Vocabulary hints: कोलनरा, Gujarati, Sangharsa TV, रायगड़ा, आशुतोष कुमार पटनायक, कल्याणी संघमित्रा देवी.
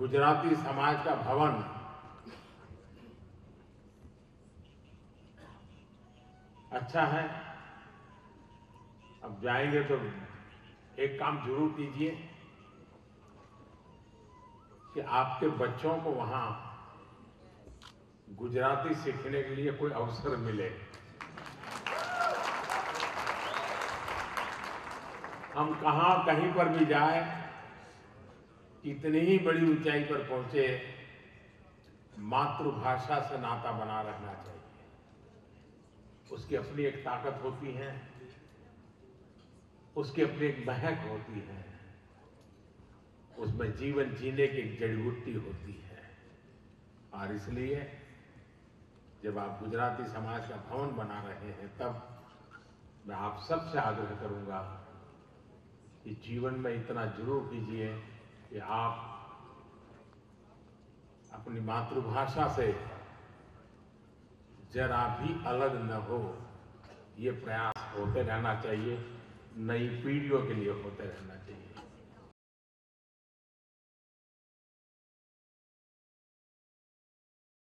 गुजराती समाज का भवन अच्छा है। अब जाएंगे तो एक काम जरूर कीजिए कि आपके बच्चों को वहां गुजराती सीखने के लिए कोई अवसर मिले। हम कहां कहीं पर भी जाए कितनी ही बड़ी ऊंचाई पर पहुंचे, मातृभाषा से नाता बना रहना चाहिए। उसकी अपनी एक ताकत होती है, उसकी अपनी एक महक होती है, उसमें जीवन जीने की एक जड़ी बूटी होती है। और इसलिए जब आप गुजराती समाज का भवन बना रहे हैं तब मैं आप सबसे आग्रह करूंगा कि जीवन में इतना जरूर कीजिए कि आप अपनी मातृभाषा से जरा भी अलग न हो। ये प्रयास होते रहना चाहिए, नई पीढ़ियों के लिए होते रहना चाहिए।